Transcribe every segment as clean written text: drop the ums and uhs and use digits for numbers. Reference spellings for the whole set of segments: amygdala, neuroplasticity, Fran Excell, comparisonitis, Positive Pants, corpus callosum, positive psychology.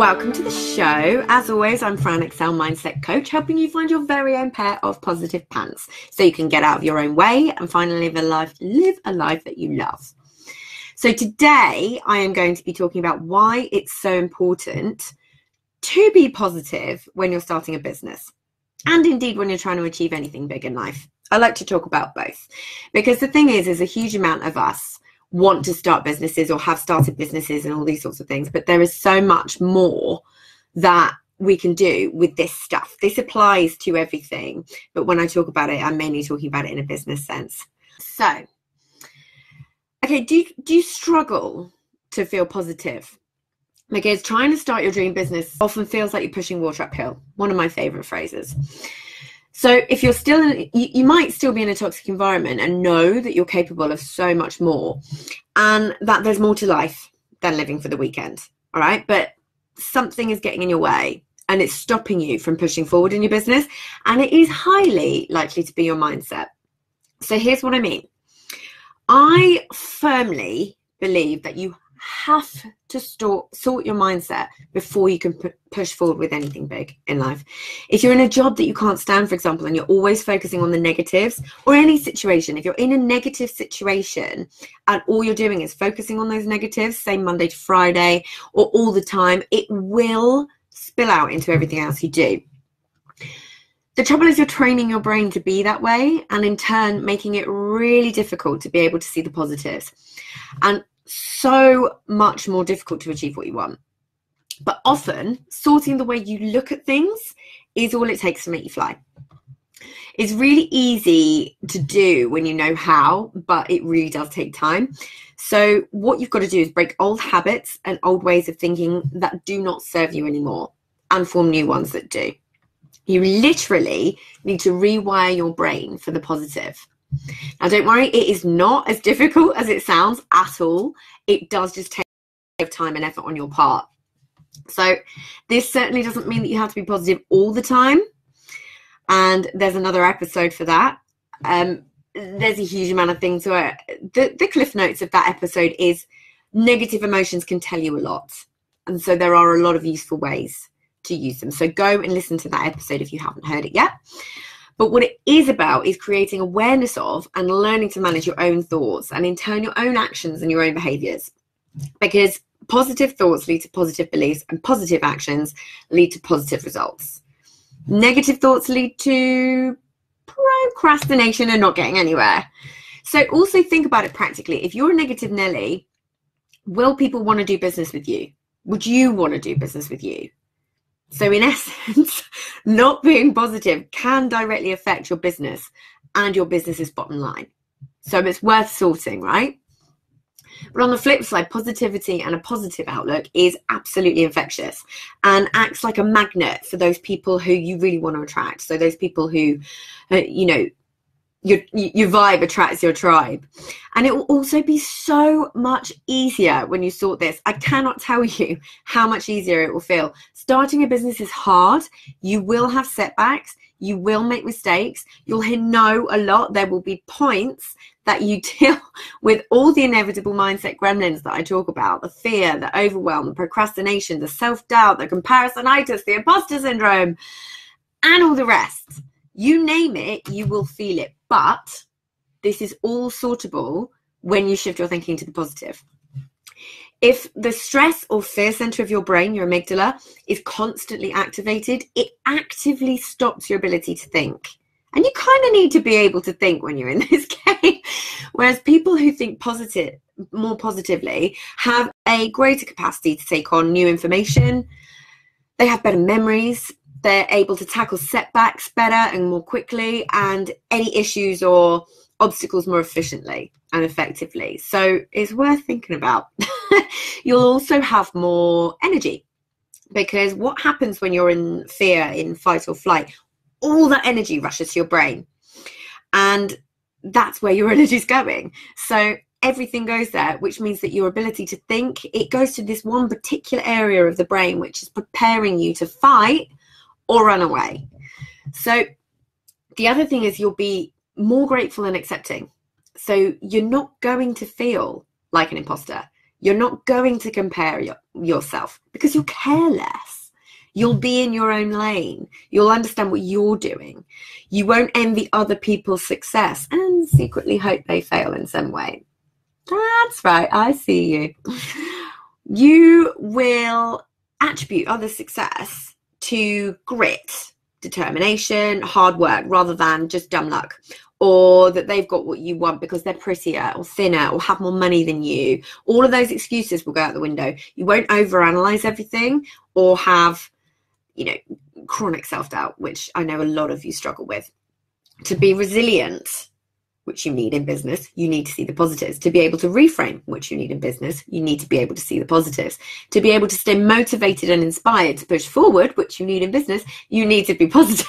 Welcome to the show. As always, I'm Fran Excell, Mindset Coach, helping you find your very own pair of positive pants so you can get out of your own way and finally live a life that you love. So today I am going to be talking about why it's so important to be positive when you're starting a business and indeed when you're trying to achieve anything big in life. I like to talk about both because the thing is a huge amount of us want to start businesses or have started businesses and all these sorts of things, but there is so much more that we can do with this stuff. This applies to everything, but when I talk about it, I'm mainly talking about it in a business sense. So, okay, do you struggle to feel positive? Because trying to start your dream business often feels like you're pushing water uphill, one of my favorite phrases. So if you're still in, you might still be in a toxic environment and know that you're capable of so much more and that there's more to life than living for the weekend, all right? But something is getting in your way and it's stopping you from pushing forward in your business, and it is highly likely to be your mindset. So here's what I mean. I firmly believe that you have to sort your mindset before you can push forward with anything big in life. If you're in a job that you can't stand, for example, and you're always focusing on the negatives, or any situation, if you're in a negative situation and all you're doing is focusing on those negatives, say Monday to Friday or all the time, it will spill out into everything else you do. The trouble is you're training your brain to be that way and in turn making it really difficult to be able to see the positives. And so much more difficult to achieve what you want. But often sorting the way you look at things is all it takes to make you fly. It's really easy to do when you know how, but it really does take time. So what you've got to do is break old habits and old ways of thinking that do not serve you anymore and form new ones that do. You literally need to rewire your brain for the positive. Now, don't worry, it is not as difficult as it sounds at all. It does just take time and effort on your part. So this certainly doesn't mean that you have to be positive all the time. And there's another episode for that. There's a huge amount of things where the cliff notes of that episode is negative emotions can tell you a lot. And so there are a lot of useful ways to use them. So go and listen to that episode if you haven't heard it yet. But what it is about is creating awareness of and learning to manage your own thoughts and in turn your own actions and your own behaviours. Because positive thoughts lead to positive beliefs and positive actions lead to positive results. Negative thoughts lead to procrastination and not getting anywhere. So also think about it practically. If you're a negative Nelly, will people want to do business with you? Would you want to do business with you? So in essence, not being positive can directly affect your business and your business's bottom line. So it's worth sorting, right? But on the flip side, positivity and a positive outlook is absolutely infectious and acts like a magnet for those people who you really want to attract. So those people who, you know, your vibe attracts your tribe. And it will also be so much easier when you sort this. I cannot tell you how much easier it will feel. Starting a business is hard. You will have setbacks. You will make mistakes. You'll hear no a lot. There will be points that you deal with all the inevitable mindset gremlins that I talk about, the fear, the overwhelm, the procrastination, the self-doubt, the comparisonitis, the imposter syndrome, and all the rest. You name it, you will feel it. But this is all sortable when you shift your thinking to the positive. If the stress or fear center of your brain, your amygdala, is constantly activated, it actively stops your ability to think. And you kind of need to be able to think when you're in this game. Whereas people who think more positively have a greater capacity to take on new information. They have better memories. They're able to tackle setbacks better and more quickly, and any issues or obstacles more efficiently and effectively. So it's worth thinking about. You'll also have more energy, because what happens when you're in fear, in fight or flight, all that energy rushes to your brain, and that's where your energy is going. So everything goes there, which means that your ability to think, it goes to this one particular area of the brain, which is preparing you to fight or run away. So the other thing is you'll be more grateful and accepting. So you're not going to feel like an imposter. You're not going to compare yourself because you'll care less. You'll be in your own lane. You'll understand what you're doing. You won't envy other people's success and secretly hope they fail in some way. That's right, I see you. You will attribute other success to grit, determination, hard work, rather than just dumb luck, or that they've got what you want because they're prettier or thinner or have more money than you. All of those excuses will go out the window. You won't overanalyze everything or have, you know, chronic self-doubt, which I know a lot of you struggle with. To be resilient, which you need in business, you need to see the positives. To be able to reframe, which you need in business, you need to be able to see the positives. To be able to stay motivated and inspired to push forward, which you need in business, you need to be positive.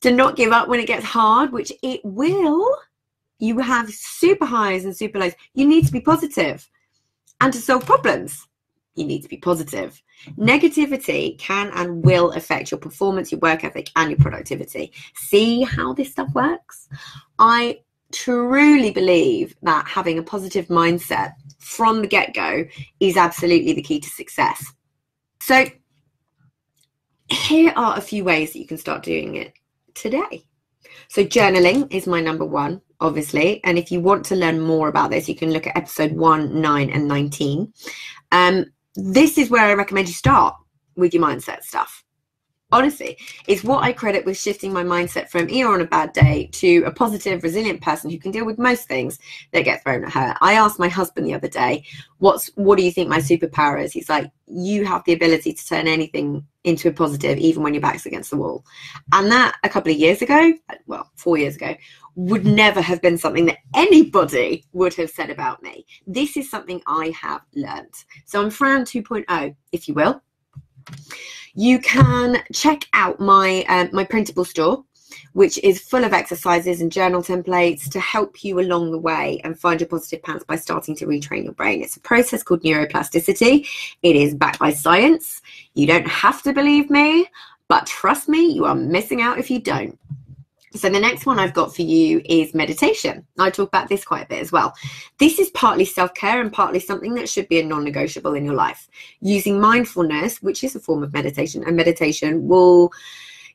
To not give up when it gets hard, which it will. You have super highs and super lows. You need to be positive. And to solve problems, you need to be positive. Negativity can and will affect your performance, your work ethic, and your productivity. See how this stuff works? I truly believe that having a positive mindset from the get-go is absolutely the key to success. So here are a few ways that you can start doing it today. So journaling is my number one, obviously, and if you want to learn more about this, you can look at episode 1, 9, and 19. This is where I recommend you start with your mindset stuff. Honestly, it's what I credit with shifting my mindset from Eva on a bad day to a positive, resilient person who can deal with most things that get thrown at her. I asked my husband the other day, what do you think my superpower is? He's like, you have the ability to turn anything into a positive, even when your back's against the wall. And that, a couple of years ago, well, 4 years ago, would never have been something that anybody would have said about me. This is something I have learned. So I'm Fran 2.0, if you will. You can check out my printable store, which is full of exercises and journal templates to help you along the way and find your positive pants by starting to retrain your brain. It's a process called neuroplasticity. It is backed by science. You don't have to believe me, but trust me, you are missing out if you don't. So the next one I've got for you is meditation. I talk about this quite a bit as well. This is partly self-care and partly something that should be a non-negotiable in your life. Using mindfulness, which is a form of meditation, and meditation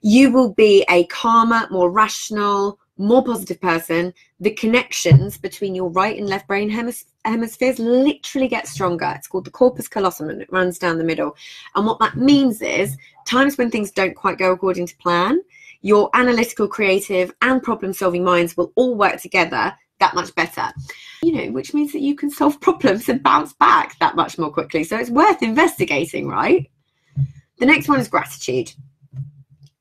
you will be a calmer, more rational, more positive person. The connections between your right and left brain hemispheres literally get stronger. It's called the corpus callosum, and it runs down the middle. And what that means is times when things don't quite go according to plan, your analytical, creative, and problem-solving minds will all work together that much better, you know, which means that you can solve problems and bounce back that much more quickly. So it's worth investigating, right? The next one is gratitude.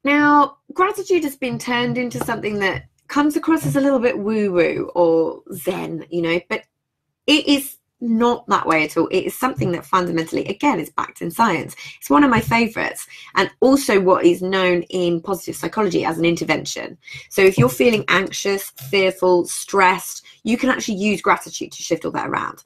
Now, gratitude has been turned into something that comes across as a little bit woo-woo or zen, you know, but it is not that way at all. It is something that fundamentally, again, is backed in science. It's one of my favorites, and also what is known in positive psychology as an intervention. So if you're feeling anxious, fearful, stressed, you can actually use gratitude to shift all that around.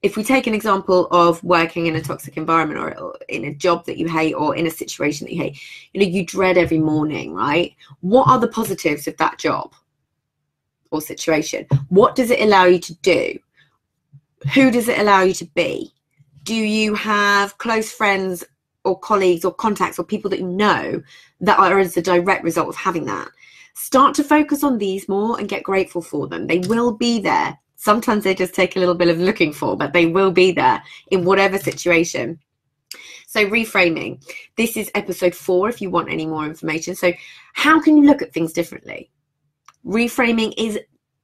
If we take an example of working in a toxic environment, or in a job that you hate, or in a situation that you hate, you know, you dread every morning, right? What are the positives of that job or situation? What does it allow you to do? Who does it allow you to be? Do you have close friends or colleagues or contacts or people that you know that are as a direct result of having that? Start to focus on these more and get grateful for them. They will be there. Sometimes they just take a little bit of looking for, but they will be there in whatever situation. So reframing. This is episode 4 if you want any more information. So how can you look at things differently? Reframing is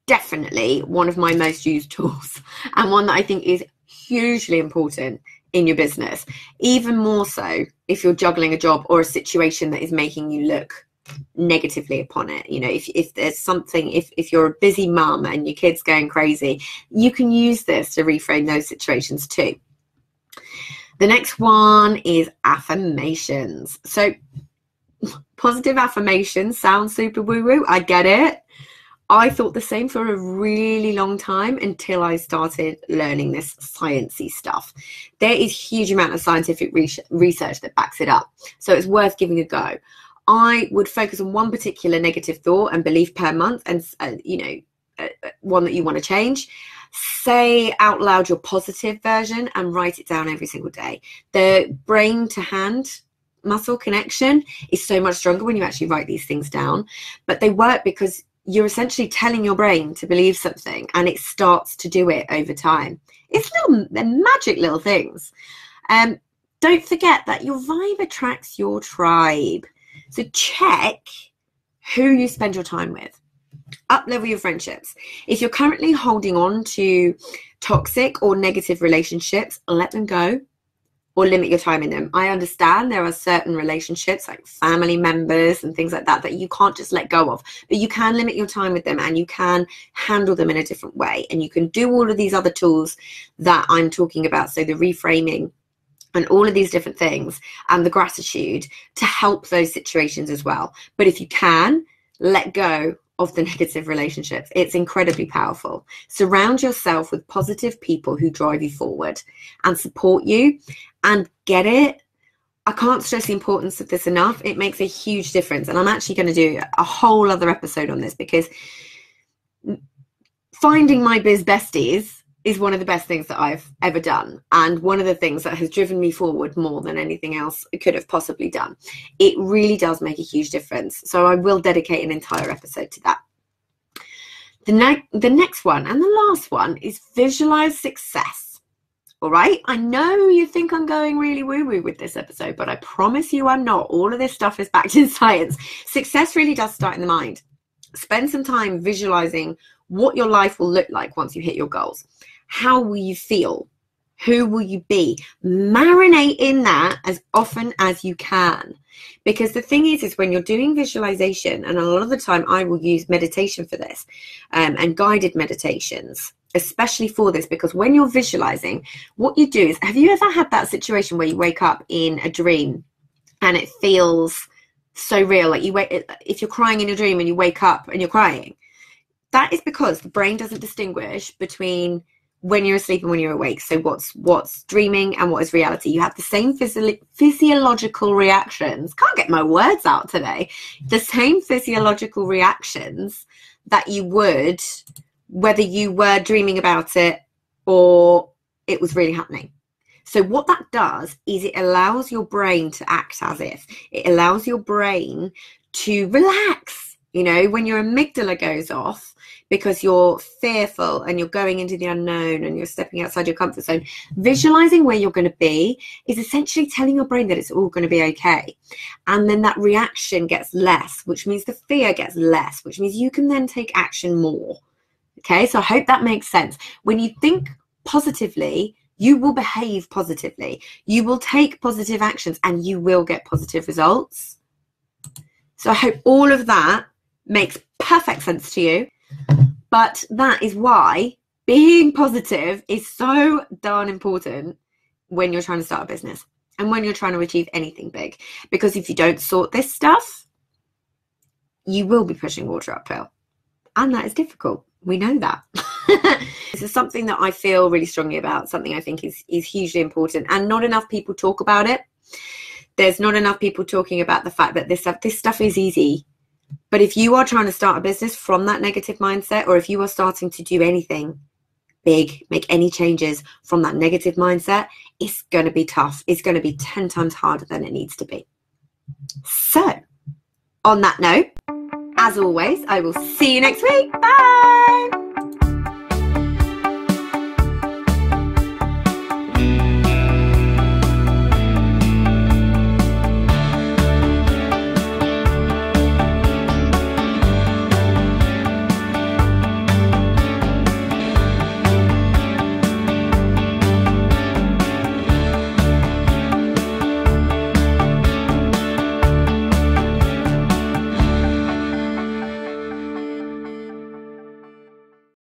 definitely one of my most used tools, and one that I think is hugely important in your business, even more so if you're juggling a job or a situation that is making you look negatively upon it. You know, if there's something, if you're a busy mum and your kid's going crazy, you can use this to reframe those situations too. The next one is affirmations. So positive affirmations sound super woo-woo, I get it. I thought the same for a really long time until I started learning this sciencey stuff. There is a huge amount of scientific research that backs it up, so it's worth giving a go. I would focus on one particular negative thought and belief per month, and one that you want to change. Say out loud your positive version and write it down every single day. The brain to hand muscle connection is so much stronger when you actually write these things down, but they work because you're essentially telling your brain to believe something and it starts to do it over time. It's little, they're magic little things. Don't forget that your vibe attracts your tribe. So check who you spend your time with. Up-level your friendships. If you're currently holding on to toxic or negative relationships, let them go or limit your time in them. I understand there are certain relationships like family members and things like that that you can't just let go of, but you can limit your time with them and you can handle them in a different way. And you can do all of these other tools that I'm talking about. So the reframing and all of these different things and the gratitude to help those situations as well. But if you can, let go of the negative relationships. It's incredibly powerful. Surround yourself with positive people who drive you forward and support you and get it. I can't stress the importance of this enough. It makes a huge difference. And I'm actually going to do a whole other episode on this, because finding my biz besties is one of the best things that I've ever done, and one of the things that has driven me forward more than anything else I could have possibly done. It really does make a huge difference, so I will dedicate an entire episode to that. The next one and the last one is visualize success. All right, I know you think I'm going really woo-woo with this episode, but I promise you I'm not. All of this stuff is backed in science. Success really does start in the mind. Spend some time visualizing what your life will look like once you hit your goals. How will you feel? Who will you be? Marinate in that as often as you can. Because the thing is when you're doing visualization, and a lot of the time I will use meditation for this, and guided meditations, especially for this, because when you're visualizing, what you do is, have you ever had that situation where you wake up in a dream and it feels so real? Like if you're crying in a dream and you wake up and you're crying, that is because the brain doesn't distinguish between when you're asleep and when you're awake. So what's dreaming and what is reality. You have the same physiological reactions. Can't get my words out today. The same physiological reactions that you would, whether you were dreaming about it or it was really happening. So what that does is it allows your brain to act as if. It allows your brain to relax. You know, when your amygdala goes off because you're fearful and you're going into the unknown and you're stepping outside your comfort zone, visualizing where you're going to be is essentially telling your brain that it's all going to be okay. And then that reaction gets less, which means the fear gets less, which means you can then take action more. Okay, so I hope that makes sense. When you think positively, you will behave positively. You will take positive actions and you will get positive results. So I hope all of that makes perfect sense to you, but that is why being positive is so darn important when you're trying to start a business and when you're trying to achieve anything big, because if you don't sort this stuff, you will be pushing water uphill, and that is difficult. We know that. This is something that I feel really strongly about, something I think is hugely important, and not enough people talk about it. There's not enough people talking about the fact that this stuff is easy. But if you are trying to start a business from that negative mindset, or if you are starting to do anything big, make any changes from that negative mindset, it's going to be tough. It's going to be 10 times harder than it needs to be. So on that note, as always, I will see you next week. Bye.